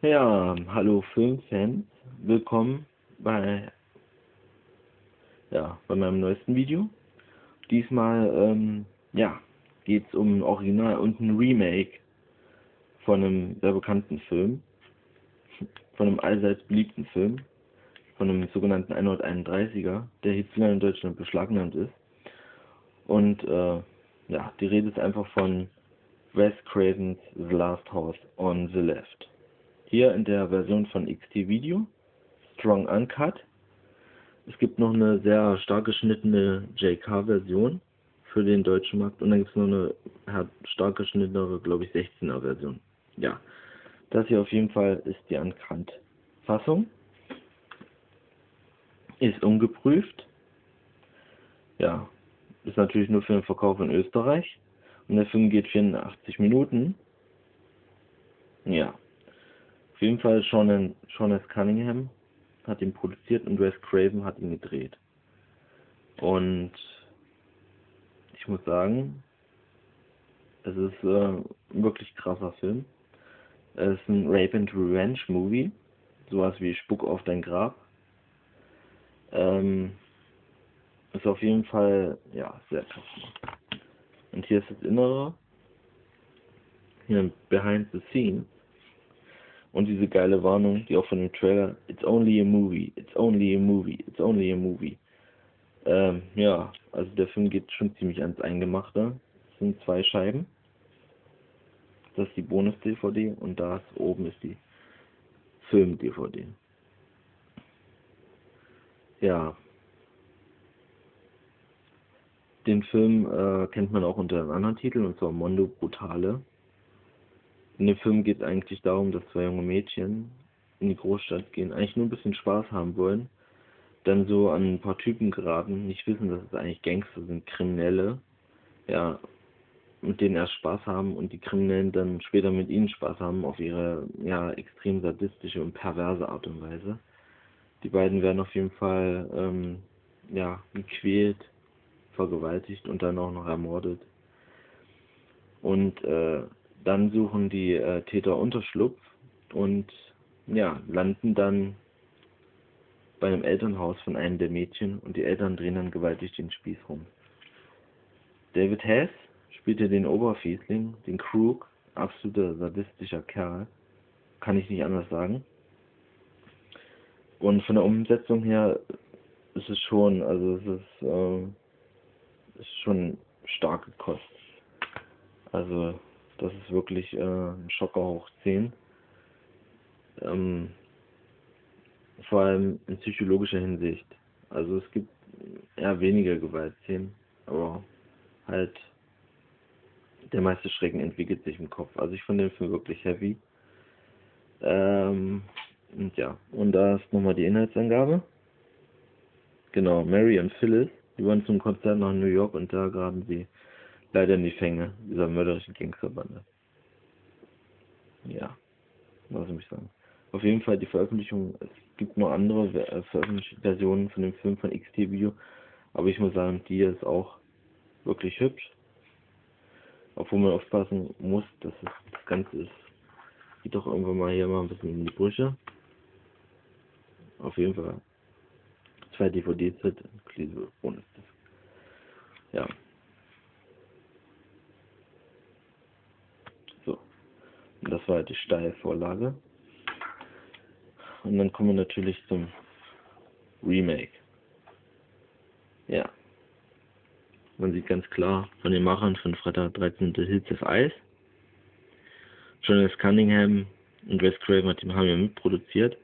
Ja, hallo Filmfans, willkommen bei meinem neuesten Video. Diesmal geht es um ein Original und ein Remake von einem sehr bekannten Film, von einem allseits beliebten Film, von einem sogenannten 131er, der hierzulande in Deutschland beschlagnahmt ist. Und die Rede ist einfach von Wes Cravens The Last House on the Left. Hier in der Version von XT Video, Strong Uncut. Es gibt noch eine sehr stark geschnittene JK-Version für den deutschen Markt und dann gibt es noch eine stark geschnittene, glaube ich, 16er-Version. Ja, das hier auf jeden Fall ist die Uncut-Fassung. Ist ungeprüft. Ja, ist natürlich nur für den Verkauf in Österreich. Und der Film geht 84 Minuten. Ja. Auf jeden Fall Sean S. Cunningham hat ihn produziert und Wes Craven hat ihn gedreht. Und ich muss sagen, es ist ein wirklich krasser Film. Es ist ein Rape and Revenge Movie, sowas wie Spuck auf dein Grab. Ist auf jeden Fall sehr krass. Und hier ist das Innere, hier behind the scene. Und diese geile Warnung, die auch von dem Trailer, it's only a movie, it's only a movie, it's only a movie. Also der Film geht schon ziemlich ans Eingemachte. Es sind zwei Scheiben. Das ist die Bonus-DVD und da oben ist die Film-DVD. Ja. Den Film kennt man auch unter einem anderen Titel, und zwar Mondo Brutale. In dem Film geht es eigentlich darum, dass zwei junge Mädchen in die Großstadt gehen, eigentlich nur ein bisschen Spaß haben wollen, dann so an ein paar Typen geraten, nicht wissen, dass es eigentlich Gangster sind, Kriminelle, ja, mit denen erst Spaß haben und die Kriminellen dann später mit ihnen Spaß haben, auf ihre, extrem sadistische und perverse Art und Weise. Die beiden werden auf jeden Fall, gequält, vergewaltigt und dann auch noch ermordet. Und, dann suchen die Täter Unterschlupf und landen dann bei einem Elternhaus von einem der Mädchen und die Eltern drehen dann gewaltig den Spieß rum. David Hess spielte den Oberfiesling, den Crook, absoluter sadistischer Kerl, kann ich nicht anders sagen. Und von der Umsetzung her ist es schon, ist schon starke Kost. Also das ist wirklich ein Schocker hoch 10. Vor allem in psychologischer Hinsicht. Also es gibt eher weniger Gewaltszenen, aber halt der meiste Schrecken entwickelt sich im Kopf. Also ich fand den Film wirklich heavy. Und da ist nochmal die Inhaltsangabe. Genau, Mary und Phyllis, die waren zum Konzert nach New York und da graben sie leider in die Fänge dieser mörderischen Gangsterbande. Ja, was soll ich sagen. Auf jeden Fall die Veröffentlichung, es gibt noch andere Versionen von dem Film von XT Video, aber ich muss sagen, die ist auch wirklich hübsch. Obwohl man aufpassen muss, dass es das Ganze ist. Geht doch irgendwann mal hier mal ein bisschen in die Brüche. Auf jeden Fall. 2 DVD-Set, inklusive Bonus. Ja. Das war halt die Steilvorlage. Und dann kommen wir natürlich zum Remake. Ja. Man sieht ganz klar von den Machern von Freitag 13 Hits of Ice. Sean S. Cunningham und Wes Craven haben ja mitproduziert.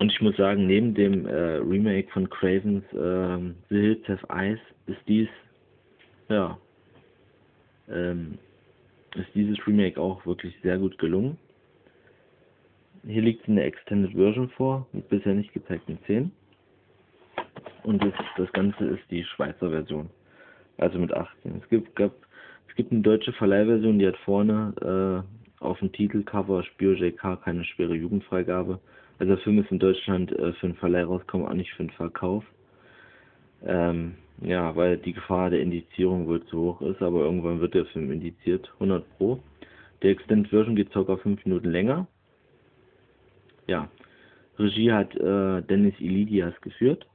Und ich muss sagen, neben dem Remake von Cravens The Hills Have Eyes ist dieses Remake auch wirklich sehr gut gelungen. Hier liegt eine Extended Version vor, mit bisher nicht gezeigten Szenen. Und das Ganze ist die Schweizer Version, also mit 18. Es gibt eine deutsche Verleihversion, die hat vorne auf dem Titelcover Spür JK keine schwere Jugendfreigabe. Also der Film ist in Deutschland für den Verleih rausgekommen, auch nicht für den Verkauf. Weil die Gefahr der Indizierung wohl zu hoch ist, aber irgendwann wird der Film indiziert, 100 Pro. Der Extended Version geht ca. 5 Minuten länger. ja, Regie hat Dennis Iliadis geführt,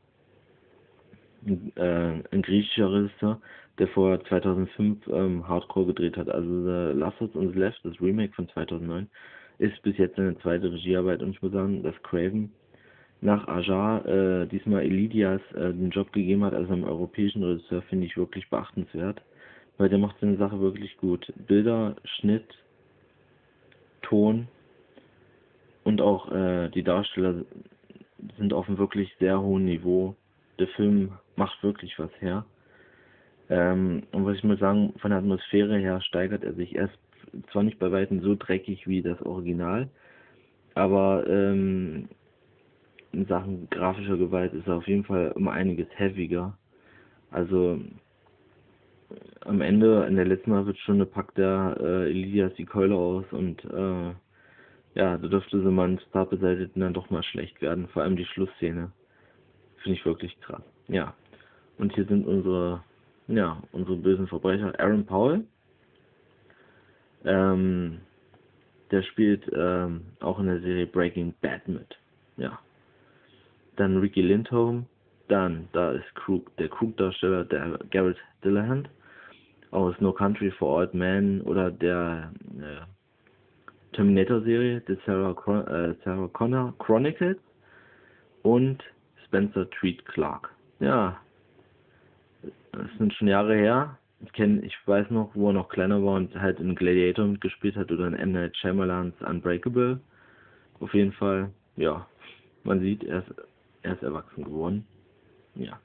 ein griechischer Regisseur, der vor 2005 Hardcore gedreht hat. Also The Last House on the Left, das Remake von 2009, ist bis jetzt seine zweite Regiearbeit, und ich muss sagen, dass Craven nach Ajar diesmal Iliadis den Job gegeben hat, also einem europäischen Regisseur, finde ich wirklich beachtenswert, weil der macht seine Sache wirklich gut. Bilder, Schnitt, Ton und auch die Darsteller sind auf einem wirklich sehr hohen Niveau. Der Film macht wirklich was her. Und was ich mal sagen, von der Atmosphäre her steigert er sich. Er ist zwar nicht bei weitem so dreckig wie das Original, aber in Sachen grafischer Gewalt ist er auf jeden Fall um einiges heaviger. Also am Ende, in der letzten Viertelstunde, packt der Iliadis die Keule aus und ja, da dürfte so man Star beseitigten dann doch mal schlecht werden. Vor allem die Schlussszene. Finde ich wirklich krass. Ja. Und hier sind unsere bösen Verbrecher. Aaron Paul, der spielt auch in der Serie Breaking Bad mit. Ja. Dann Ricky Lindholm, dann da ist Krug, der Krug-Darsteller, der Garrett Dillahunt aus No Country for Old Men oder der Terminator-Serie, der Sarah Connor Chronicles, und Spencer Treat Clark. Ja, das sind schon Jahre her. Ich weiß noch, wo er noch kleiner war und halt in Gladiator mitgespielt hat oder in M. Night Shyamalans Unbreakable. Auf jeden Fall, ja, man sieht, er ist erwachsen geworden. Ja.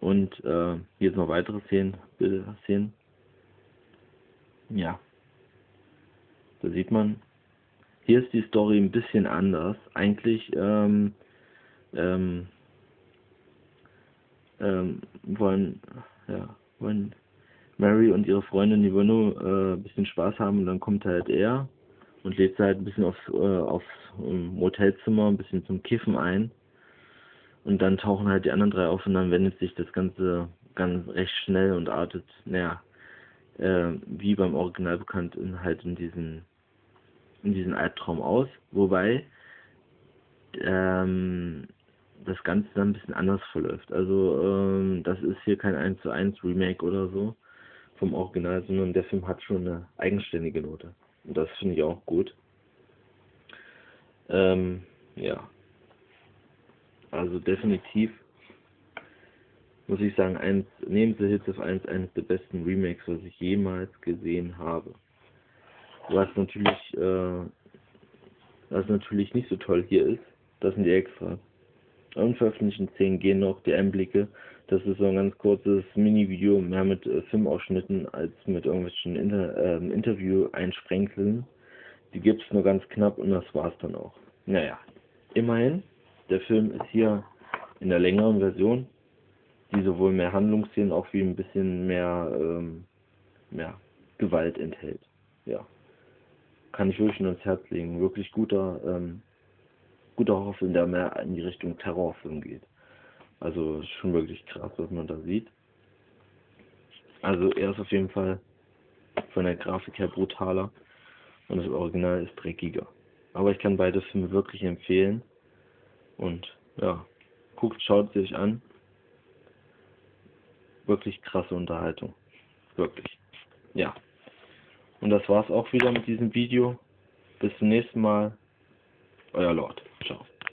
Und hier sind noch weitere Szenen, Bilder-Szenen. Ja. Da sieht man, hier ist die Story ein bisschen anders. Eigentlich wollen Mary und ihre Freundin, die wollen nur ein bisschen Spaß haben, und dann kommt halt er und lädt sie halt ein bisschen aufs Hotelzimmer, ein bisschen zum Kiffen ein, und dann tauchen halt die anderen drei auf, und dann wendet sich das Ganze ganz recht schnell und artet, naja, wie beim Original bekannt, in diesen Albtraum aus, wobei das Ganze dann ein bisschen anders verläuft. Also das ist hier kein 1:1 Remake oder so vom Original, sondern der Film hat schon eine eigenständige Note. Und das finde ich auch gut. Ja. Also definitiv muss ich sagen, neben The Hits of 1 eines der besten Remakes, was ich jemals gesehen habe. Was natürlich nicht so toll hier ist, das sind die Extras. Unveröffentlichten Szenen gehen noch, die Einblicke. Das ist so ein ganz kurzes Mini-Video, mehr mit Filmausschnitten als mit irgendwelchen Interview-Einsprengseln. Die gibt es nur ganz knapp, und das war's dann auch. Naja, immerhin, der Film ist hier in der längeren Version, die sowohl mehr Handlungsszenen auch wie ein bisschen mehr Gewalt enthält. Ja, kann ich wirklich nur ans Herz legen. Wirklich guter Horrorfilm, der mehr in die Richtung Terrorfilm geht. Also schon wirklich krass, was man da sieht. Also er ist auf jeden Fall von der Grafik her brutaler, und das Original ist dreckiger. Aber ich kann beide Filme wirklich empfehlen, und ja, schaut sie euch an. Wirklich krasse Unterhaltung. Wirklich. Ja. Und das war's auch wieder mit diesem Video. Bis zum nächsten Mal. Euer Lord. Ciao.